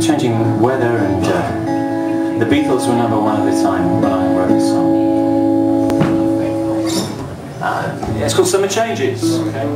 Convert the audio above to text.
Changing weather, and the Beatles were number one at the time when I wrote this song. It's called Summer Changes. Okay.